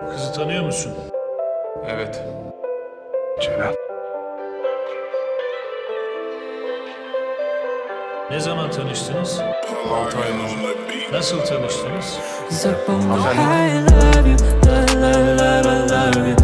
Kızı tanıyor musun? Evet. Celal. Ne zaman tanıştınız? 6 ay önce. Nasıl tanıştınız? Hanımefendi.